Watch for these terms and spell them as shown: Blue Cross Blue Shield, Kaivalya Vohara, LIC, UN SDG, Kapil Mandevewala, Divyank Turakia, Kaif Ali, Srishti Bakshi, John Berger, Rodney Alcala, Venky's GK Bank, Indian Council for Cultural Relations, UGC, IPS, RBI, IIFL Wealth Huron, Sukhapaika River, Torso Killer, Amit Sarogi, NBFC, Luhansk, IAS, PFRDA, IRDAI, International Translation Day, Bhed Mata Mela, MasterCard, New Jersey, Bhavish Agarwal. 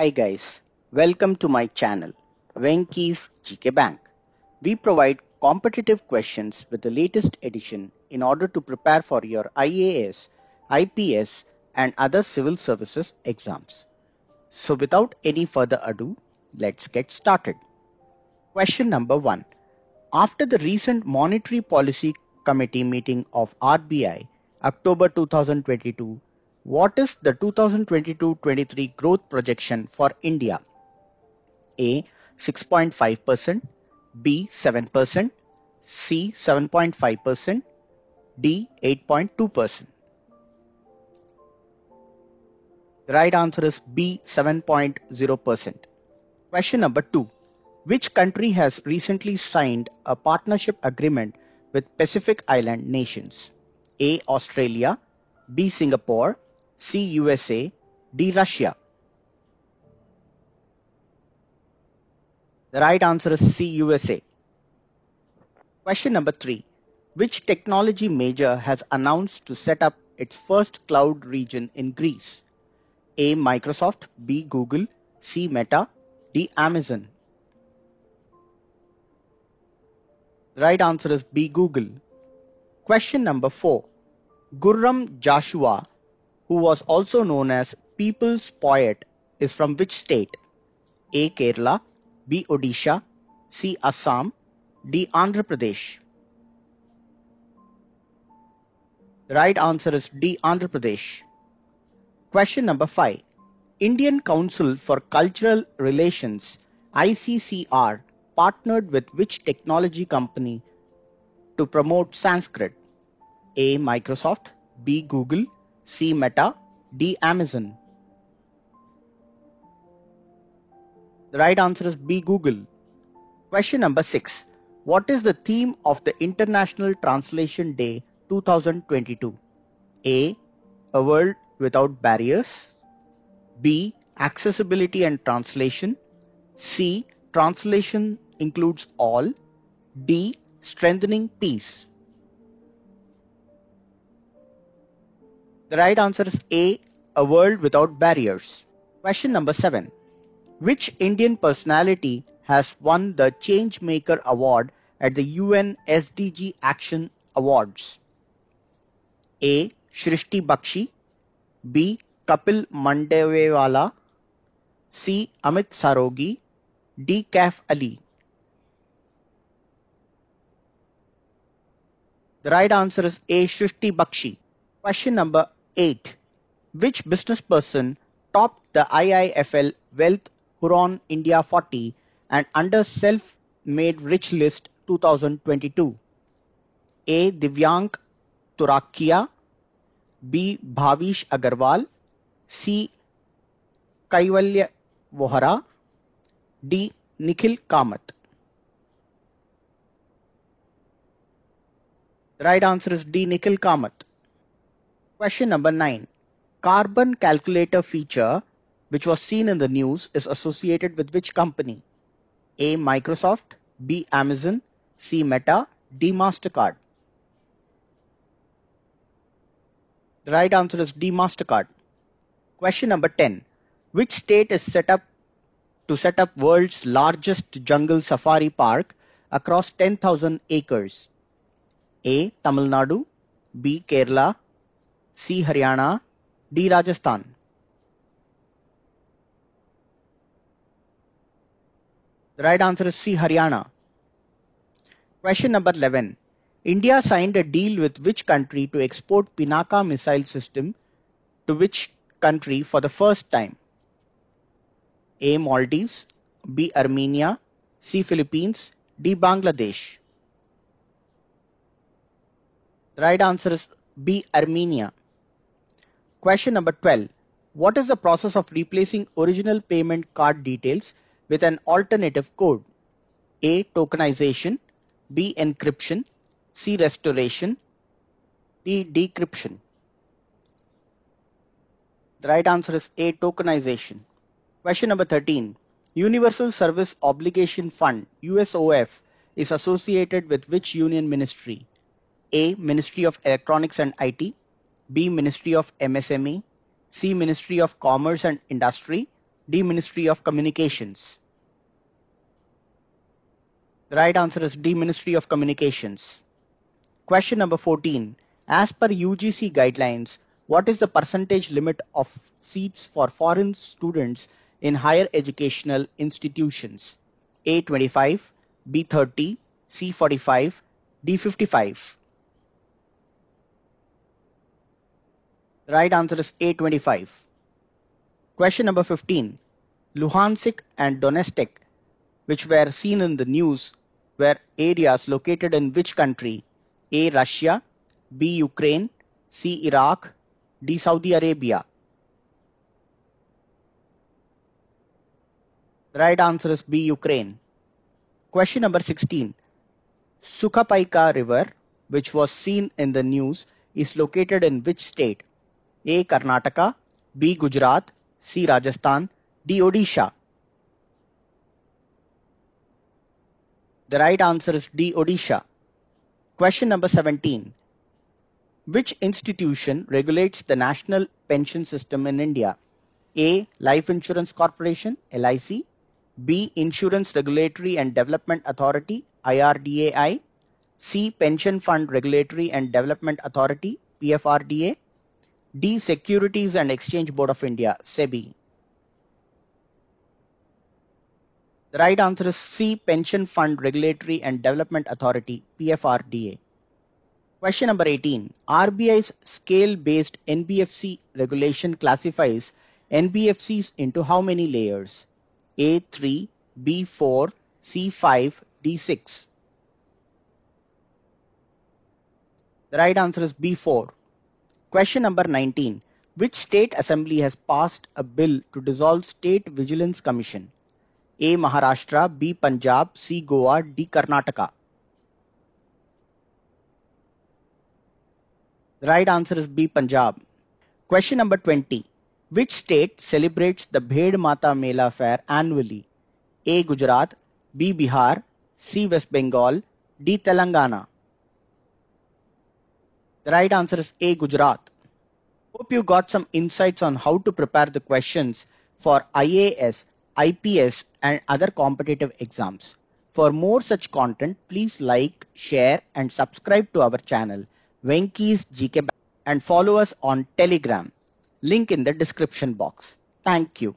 Hi guys, welcome to my channel, Venky's GK Bank. We provide competitive questions with the latest edition in order to prepare for your IAS, IPS and other civil services exams. So without any further ado, let's get started. Question number 1. After the recent Monetary Policy Committee meeting of RBI, October 2022, what is the 2022-23 growth projection for India? A. 6.5%, B. 7%, C. 7.5%, D. 8.2%. The right answer is B. 7.0%. Question number 2. Which country has recently signed a partnership agreement with Pacific Island nations? A. Australia, B. Singapore, C. USA, D. Russia. The right answer is C. USA. Question number 3. Which technology major has announced to set up its first cloud region in Greece? A. Microsoft, B. Google, C. Meta, D. Amazon. The right answer is B. Google. Question number 4. Gurram Joshua, who was also known as People's Poet, is from which state? A. Kerala, B. Odisha, C. Assam, D. Andhra Pradesh. The right answer is D. Andhra Pradesh. Question number 5. Indian Council for Cultural Relations, ICCR, partnered with which technology company to promote Sanskrit? A. Microsoft, B. Google, C. Meta, D. Amazon. The right answer is B. Google. Question number 6. What is the theme of the International Translation Day 2022? A. A world without barriers, B. Accessibility and translation, C. Translation includes all, D. Strengthening peace. The right answer is A. A world without barriers. Question number 7. Which Indian personality has won the Changemaker Award at the UN SDG Action Awards? A. Srishti Bakshi, B. Kapil Mandevewala, C. Amit Sarogi, D. Kaif Ali. The right answer is A. Srishti Bakshi. Question number 8. Which business person topped the IIFL Wealth Huron India 40 and under Self-Made Rich List 2022? A. Divyank Turakia, B. Bhavish Agarwal, C. Kaivalya Vohara, D. Nikhil Kamath. The right answer is D. Nikhil Kamath. Question number 9. Carbon calculator feature, which was seen in the news, is associated with which company? A. Microsoft, B. Amazon, C. Meta, D. MasterCard. The right answer is D. MasterCard. Question number 10. Which state is set up world's largest jungle safari park across 10,000 acres? A. Tamil Nadu, B. Kerala, C. Haryana, D. Rajasthan. The right answer is C. Haryana. Question number 11. India signed a deal with which country to export Pinaka missile system to which country for the first time? A. Maldives, B. Armenia, C. Philippines, D. Bangladesh. The right answer is B. Armenia. Question number 12. What is the process of replacing original payment card details with an alternative code? A. Tokenization, B. Encryption, C. Restoration, D. Decryption. The right answer is A. Tokenization. Question number 13. Universal Service Obligation Fund, USOF, is associated with which union ministry? A. Ministry of Electronics and IT, B. Ministry of MSME, C. Ministry of Commerce and Industry, D, Ministry of Communications. The right answer is D, Ministry of Communications. Question number 14. As per UGC guidelines, what is the percentage limit of seats for foreign students in higher educational institutions? A, 25, B, 30, C, 45, D, 55. The right answer is A, 25. Question number 15. Luhansk and Donetsk, which were seen in the news, were areas located in which country? A, Russia, B, Ukraine, C, Iraq, D, Saudi Arabia. The right answer is B, Ukraine. Question number 16. Sukhapaika River, which was seen in the news, is located in which state? A, Karnataka, B, Gujarat, C, Rajasthan, D, Odisha. The right answer is D, Odisha. Question number 17. Which institution regulates the national pension system in India? A, Life Insurance Corporation, LIC, B, Insurance Regulatory and Development Authority, IRDAI, C, Pension Fund Regulatory and Development Authority, PFRDA, D, Securities and Exchange Board of India, SEBI. The right answer is C, Pension Fund Regulatory and Development Authority, PFRDA. Question number 18. RBI's scale-based NBFC regulation classifies NBFCs into how many layers? A, 3, B, 4, C, 5, D, 6. The right answer is B, 4. Question number 19. Which state assembly has passed a bill to dissolve State Vigilance Commission? A, Maharashtra, B, Punjab, C, Goa, D, Karnataka. The right answer is B, Punjab. Question number 20. Which state celebrates the Bhed Mata Mela fair annually? A, Gujarat, B, Bihar, C, West Bengal, D, Telangana. The right answer is A, Gujarat. Hope you got some insights on how to prepare the questions for IAS, IPS and other competitive exams. For more such content, please like, share and subscribe to our channel Venky's GK Bank and follow us on Telegram. Link in the description box. Thank you.